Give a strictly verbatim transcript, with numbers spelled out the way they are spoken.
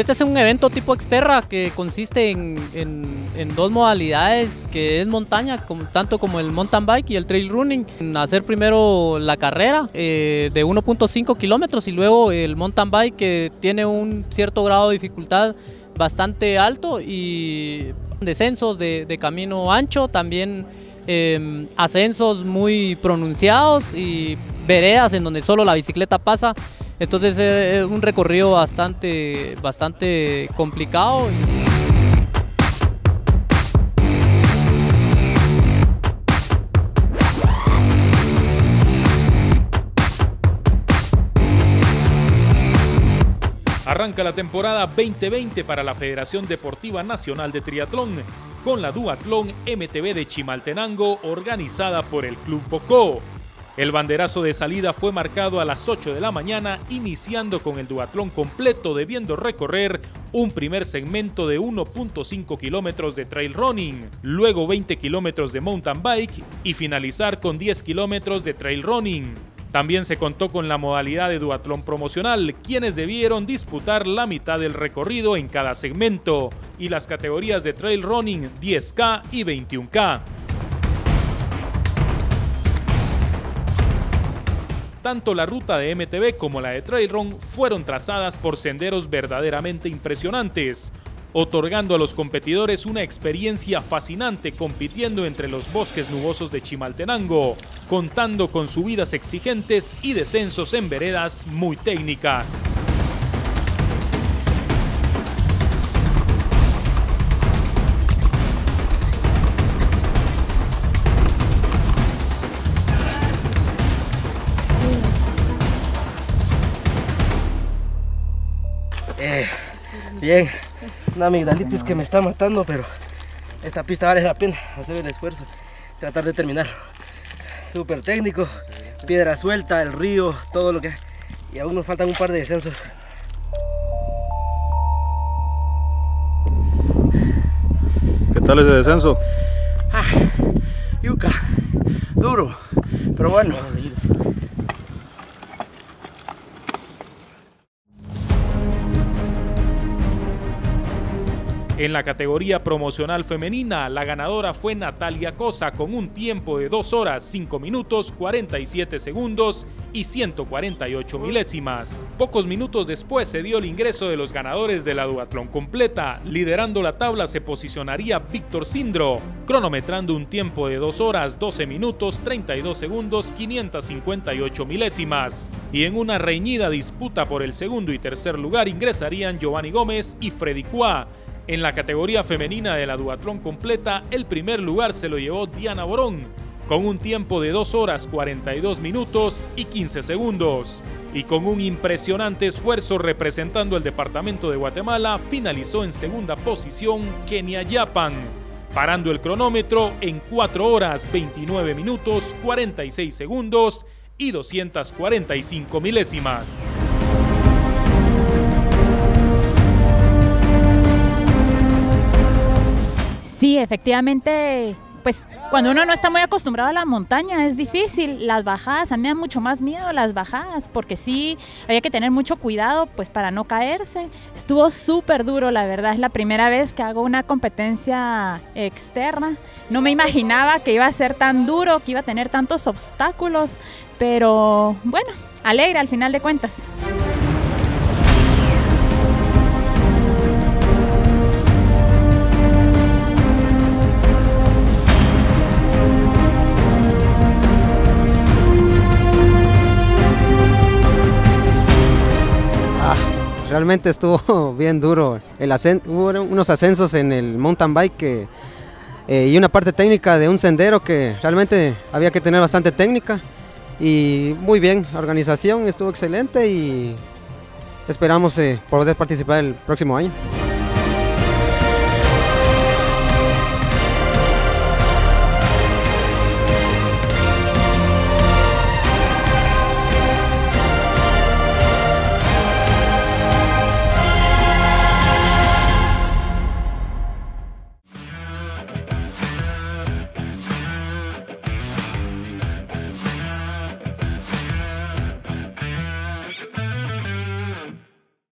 Este es un evento tipo Xterra que consiste en, en, en dos modalidades, que es montaña, como, tanto como el mountain bike y el trail running. Hacer primero la carrera eh, de uno punto cinco kilómetros y luego el mountain bike, que tiene un cierto grado de dificultad bastante alto, y descensos de, de camino ancho, también eh, ascensos muy pronunciados y veredas en donde solo la bicicleta pasa. Entonces es un recorrido bastante, bastante complicado. Arranca la temporada veinte veinte para la Federación Deportiva Nacional de Triatlón con la Duatlón M T B de Chimaltenango, organizada por el Club Pocó. El banderazo de salida fue marcado a las ocho de la mañana, iniciando con el duatlón completo, debiendo recorrer un primer segmento de uno punto cinco kilómetros de trail running, luego veinte kilómetros de mountain bike y finalizar con diez kilómetros de trail running. También se contó con la modalidad de duatlón promocional, quienes debieron disputar la mitad del recorrido en cada segmento, y las categorías de trail running, diez K y veintiuno K. Tanto la ruta de M T B como la de trail run fueron trazadas por senderos verdaderamente impresionantes, otorgando a los competidores una experiencia fascinante compitiendo entre los bosques nubosos de Chimaltenango, contando con subidas exigentes y descensos en veredas muy técnicas. Eh, bien, una amigdalitis que me está matando, pero esta pista vale la pena hacer el esfuerzo, tratar de terminar. Súper técnico, piedra suelta, el río, todo lo que... Y aún nos faltan un par de descensos. ¿Qué tal ese descenso? Ah, yuca, duro, pero bueno. En la categoría promocional femenina, la ganadora fue Natalia Cosa con un tiempo de dos horas, cinco minutos, cuarenta y siete segundos y ciento cuarenta y ocho milésimas. Pocos minutos después se dio el ingreso de los ganadores de la duatlón completa. Liderando la tabla se posicionaría Víctor Sindro, cronometrando un tiempo de dos horas, doce minutos, treinta y dos segundos, quinientas cincuenta y ocho milésimas. Y en una reñida disputa por el segundo y tercer lugar ingresarían Giovanni Gómez y Freddy Cuá. En la categoría femenina de la duatlón completa, el primer lugar se lo llevó Diana Borón, con un tiempo de dos horas, cuarenta y dos minutos y quince segundos. Y con un impresionante esfuerzo representando al departamento de Guatemala, finalizó en segunda posición Kenia Yapan, parando el cronómetro en cuatro horas, veintinueve minutos, cuarenta y seis segundos y doscientas cuarenta y cinco milésimas. Sí, efectivamente, pues cuando uno no está muy acostumbrado a la montaña es difícil. Las bajadas, a mí me dan mucho más miedo las bajadas, porque sí, había que tener mucho cuidado pues para no caerse. Estuvo súper duro, la verdad, es la primera vez que hago una competencia externa. No me imaginaba que iba a ser tan duro, que iba a tener tantos obstáculos, pero bueno, alegre al final de cuentas. Realmente estuvo bien duro, el ascen hubo unos ascensos en el mountain bike que, eh, y una parte técnica de un sendero que realmente había que tener bastante técnica, y muy bien, la organización estuvo excelente y esperamos eh, poder participar el próximo año.